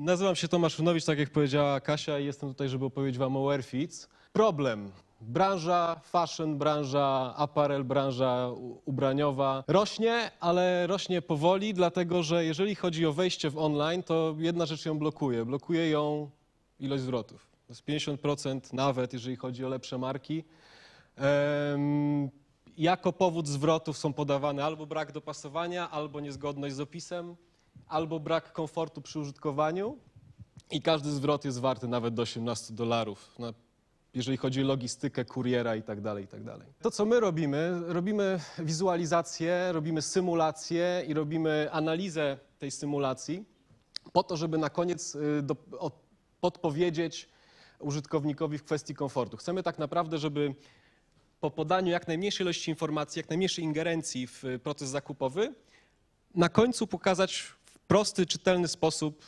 Nazywam się Tomasz Wynowicz, tak jak powiedziała Kasia, i jestem tutaj, żeby opowiedzieć wam o wear fits. Problem. Branża fashion, branża apparel, branża ubraniowa rośnie, ale rośnie powoli, dlatego że jeżeli chodzi o wejście w online, to jedna rzecz ją blokuje. Blokuje ją ilość zwrotów. To jest 50% nawet, jeżeli chodzi o lepsze marki. Jako powód zwrotów są podawane albo brak dopasowania, albo niezgodność z opisem, albo brak komfortu przy użytkowaniu, i każdy zwrot jest warty nawet do $18, jeżeli chodzi o logistykę, kuriera i tak dalej, i tak dalej. To, co my robimy, robimy wizualizację, robimy symulację i robimy analizę tej symulacji po to, żeby na koniec podpowiedzieć użytkownikowi w kwestii komfortu. Chcemy tak naprawdę, żeby po podaniu jak najmniejszej ilości informacji, jak najmniejszej ingerencji w proces zakupowy, na końcu pokazać w prosty, czytelny sposób,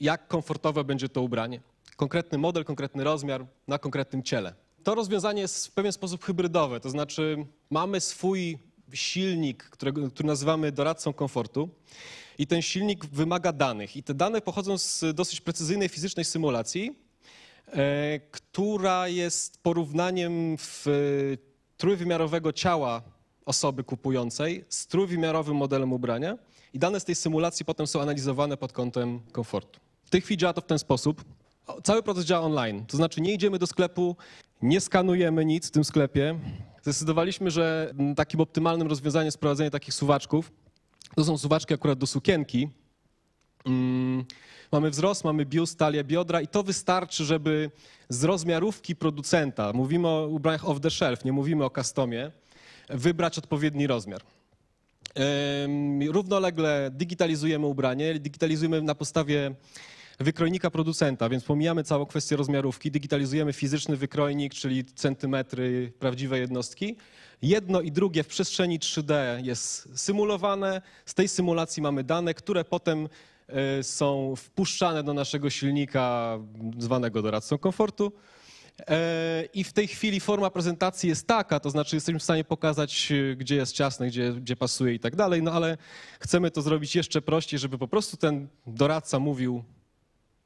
jak komfortowe będzie to ubranie. Konkretny model, konkretny rozmiar na konkretnym ciele. To rozwiązanie jest w pewien sposób hybrydowe, to znaczy mamy swój silnik, który nazywamy doradcą komfortu, i ten silnik wymaga danych. I te dane pochodzą z dosyć precyzyjnej fizycznej symulacji, która jest porównaniem trójwymiarowego ciała osoby kupującej z trójwymiarowym modelem ubrania, i dane z tej symulacji potem są analizowane pod kątem komfortu. W tej chwili działa to w ten sposób. Cały proces działa online, to znaczy nie idziemy do sklepu, nie skanujemy nic w tym sklepie. Zdecydowaliśmy, że takim optymalnym rozwiązaniem jest prowadzenie takich suwaczków. To są suwaczki akurat do sukienki. Mamy wzrost, mamy biust, talię, biodra, i to wystarczy, żeby z rozmiarówki producenta, mówimy o ubraniach off the shelf, nie mówimy o customie, wybrać odpowiedni rozmiar. Równolegle digitalizujemy ubranie, digitalizujemy na podstawie wykrojnika producenta, więc pomijamy całą kwestię rozmiarówki, digitalizujemy fizyczny wykrojnik, czyli centymetry, prawdziwe jednostki. Jedno i drugie w przestrzeni 3D jest symulowane, z tej symulacji mamy dane, które potem są wpuszczane do naszego silnika zwanego doradcą komfortu. I w tej chwili forma prezentacji jest taka, to znaczy jesteśmy w stanie pokazać, gdzie jest ciasne, gdzie pasuje i tak dalej, no ale chcemy to zrobić jeszcze prościej, żeby po prostu ten doradca mówił: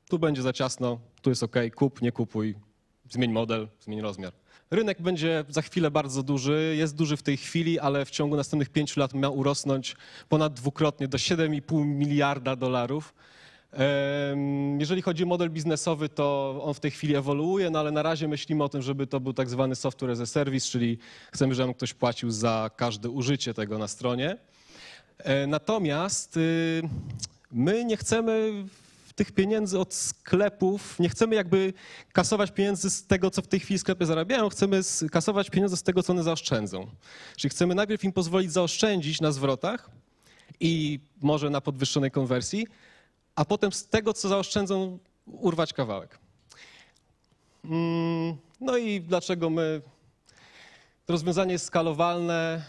tu będzie za ciasno, tu jest OK, kup, nie kupuj, zmień model, zmień rozmiar. Rynek będzie za chwilę bardzo duży, jest duży w tej chwili, ale w ciągu następnych 5 lat ma urosnąć ponad dwukrotnie do $7,5 miliarda. Jeżeli chodzi o model biznesowy, to on w tej chwili ewoluuje, no ale na razie myślimy o tym, żeby to był tak zwany software as a service, czyli chcemy, żeby ktoś płacił za każde użycie tego na stronie. Natomiast my nie chcemy tych pieniędzy od sklepów, nie chcemy jakby kasować pieniędzy z tego, co w tej chwili sklepy zarabiają, chcemy kasować pieniądze z tego, co one zaoszczędzą. Czyli chcemy najpierw im pozwolić zaoszczędzić na zwrotach i może na podwyższonej konwersji, a potem z tego, co zaoszczędzą, urwać kawałek. No i dlaczego my? To rozwiązanie jest skalowalne,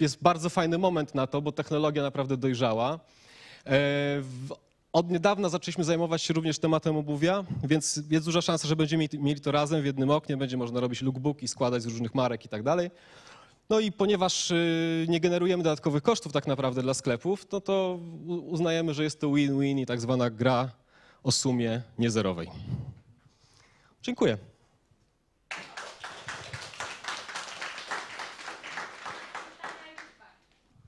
jest bardzo fajny moment na to, bo technologia naprawdę dojrzała. Od niedawna zaczęliśmy zajmować się również tematem obuwia, więc jest duża szansa, że będziemy mieli to razem w jednym oknie, będzie można robić lookbooki, składać z różnych marek i tak dalej. No i ponieważ nie generujemy dodatkowych kosztów tak naprawdę dla sklepów, no to uznajemy, że jest to win-win i tak zwana gra o sumie niezerowej. Dziękuję.